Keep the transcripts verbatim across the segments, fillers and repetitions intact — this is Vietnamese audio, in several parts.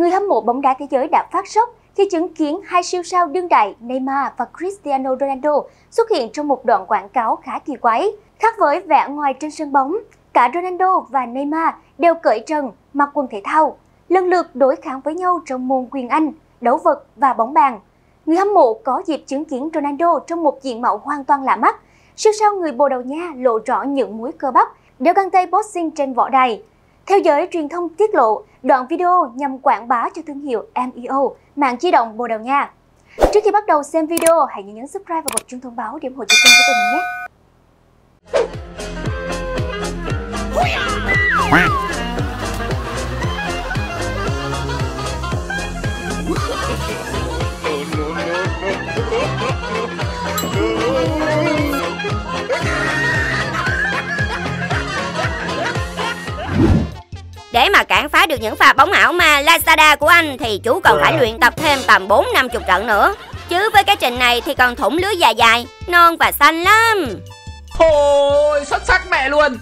người hâm mộ bóng đá thế giới đã phát sốc khi chứng kiến hai siêu sao đương đại Neymar và Cristiano Ronaldo xuất hiện trong một đoạn quảng cáo khá kỳ quái. Khác với vẻ ngoài trên sân bóng, cả Ronaldo và Neymar đều cởi trần, mặc quần thể thao, lần lượt đối kháng với nhau trong môn quyền anh, đấu vật và bóng bàn. Người hâm mộ có dịp chứng kiến Ronaldo trong một diện mạo hoàn toàn lạ mắt. Siêu sao người Bồ Đào Nha lộ rõ những múi cơ bắp, đeo găng tay boxing trên võ đài. Theo giới truyền thông tiết lộ, đoạn video nhằm quảng bá cho thương hiệu em e o, mạng di động Bồ Đào Nha. Trước khi bắt đầu xem video, hãy nhớ nhấn subscribe và bật chuông thông báo để ủng hộ kênh của tôi nhé. Để mà cản phá được những pha bóng ảo ma Lazada của anh thì chú còn phải luyện tập thêm tầm bốn năm mươi trận nữa. Chứ với cái trình này thì còn thủng lưới dài dài, non và xanh lắm. Ôi, xuất sắc mẹ luôn.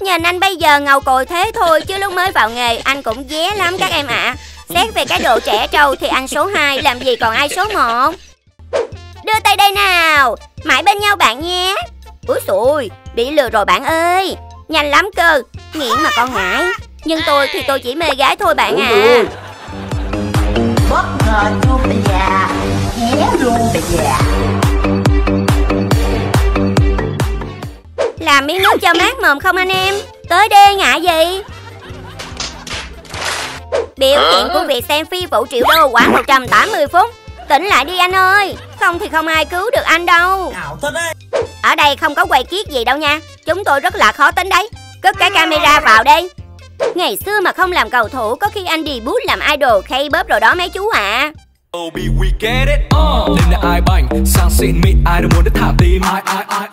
Nhìn anh bây giờ ngầu cồi thế thôi chứ lúc mới vào nghề anh cũng vé lắm các em ạ. À. Xét về cái độ trẻ trâu thì anh số hai làm gì còn ai số một. Đưa tay đây nào, mãi bên nhau bạn nhé. Úi xùi, bị lừa rồi bạn ơi. Nhanh lắm cơ, nghiện mà con ngại. Nhưng tôi thì tôi chỉ mê gái thôi bạn à. Bất ngờ luôn bây giờ, héo luôn bây giờ. Làm miếng nước cho mát mồm không anh em? Tới đê ngại gì? Biểu hiện của việc xem phi vụ triệu đô khoảng một trăm tám mươi phút. Tỉnh lại đi anh ơi, không thì không ai cứu được anh đâu. Ở đây không có quay kiết gì đâu nha. Chúng tôi rất là khó tính đấy. Cất cái camera vào đi. Ngày xưa mà không làm cầu thủ có khi anh debut làm idol khay bóp rồi đó mấy chú ạ. À.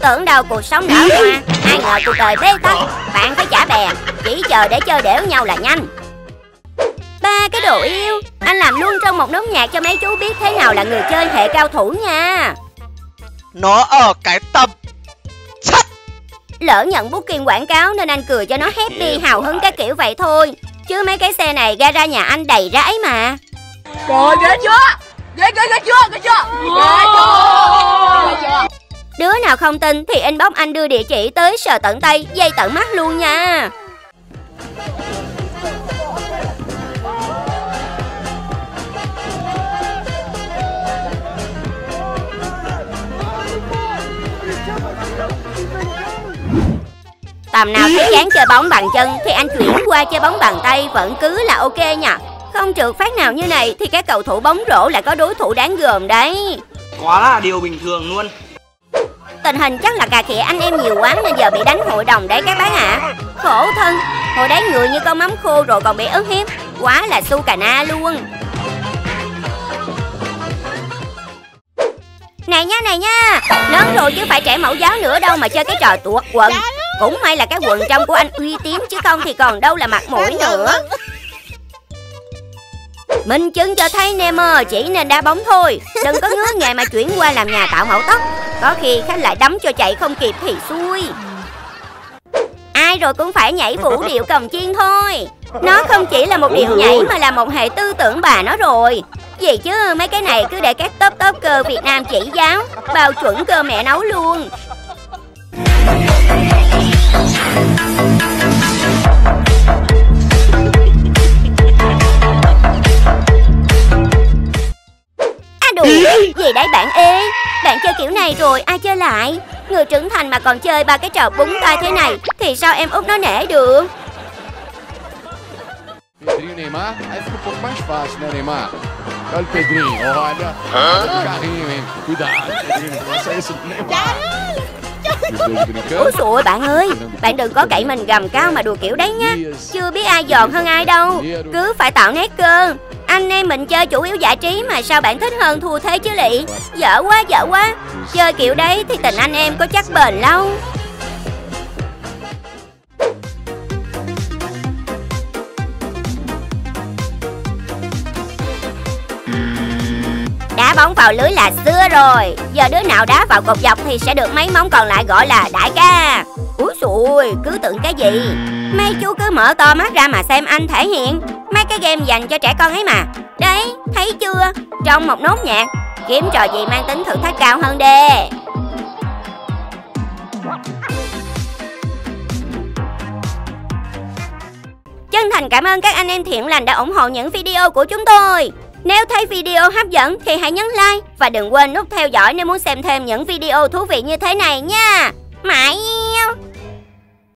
Tưởng đâu cuộc sống đỡ hoa, ai ngờ cuộc đời bế tắc, bạn phải trả bè, chỉ chờ để chơi đẻo nhau là nhanh. Ba cái đồ yêu, anh làm luôn trong một đống nhạc cho mấy chú biết thế nào là người chơi hệ cao thủ nha. Nó ở cái tâm chắc. Lỡ nhận booking quảng cáo nên anh cười cho nó happy hào hứng cái kiểu vậy thôi. Chứ mấy cái xe này ra ra nhà anh đầy rẫy mà. Rồi ghê chưa? Ghê ghê ghê chưa? Ghê chưa? Đứa nào không tin thì inbox anh đưa địa chỉ tới sờ tận tay, dây tận mắt luôn nha. Tầm nào thấy chán chơi bóng bằng chân thì anh chuyển qua chơi bóng bằng tay vẫn cứ là ok nha. Không trượt phát nào như này thì các cầu thủ bóng rổ lại có đối thủ đáng gờm đấy. Quá là điều bình thường luôn. Tình hình chắc là cà khịa anh em nhiều quá nên giờ bị đánh hội đồng đấy các bác ạ. À. Khổ thân, hồi đấy người như con mắm khô rồi còn bị ớt hiếp. Quá là su cà na luôn. Này nha, này nha, lớn rồi chứ phải trẻ mẫu giáo nữa đâu mà chơi cái trò tuột quần. Cũng may là cái quần trong của anh uy tín chứ không thì còn đâu là mặt mũi nữa. Minh chứng cho thấy Neymar chỉ nên đá bóng thôi. Đừng có ngứa nghề mà chuyển qua làm nhà tạo mẫu tóc. Có khi khách lại đấm cho chạy không kịp thì xui. Ai rồi cũng phải nhảy vũ điệu cồng chiên thôi. Nó không chỉ là một điệu nhảy mà là một hệ tư tưởng bà nó rồi. Vậy chứ mấy cái này cứ để các top top cơ Việt Nam chỉ giáo. Bao chuẩn cơ mẹ nấu luôn. À đùa, gì đấy bạn ê. Bạn chơi kiểu này rồi ai chơi lại. Người trưởng thành mà còn chơi ba cái trò búng tay thế này thì sao em út nó nể được. Úi dồi bạn ơi, bạn đừng có cậy mình gầm cao mà đùa kiểu đấy nha. Chưa biết ai giòn hơn ai đâu, cứ phải tạo nét cơ. Anh em mình chơi chủ yếu giải trí mà sao bạn thích hơn thua thế chứ lị. Dở quá dở quá, chơi kiểu đấy thì tình anh em có chắc bền lâu. đá bóng vào lưới là xưa rồi. Giờ đứa nào đá vào cột dọc thì sẽ được mấy móng còn lại gọi là đại ca. Úi xùi, cứ tưởng cái gì. Mấy chú cứ mở to mắt ra mà xem anh thể hiện. Mấy cái game dành cho trẻ con ấy mà. Đấy, thấy chưa? Trong một nốt nhạc. Kiếm trò gì mang tính thử thách cao hơn đi. Chân thành cảm ơn các anh em thiện lành đã ủng hộ những video của chúng tôi. Nếu thấy video hấp dẫn thì hãy nhấn like và đừng quên nút theo dõi nếu muốn xem thêm những video thú vị như thế này nha. Mãi yêu.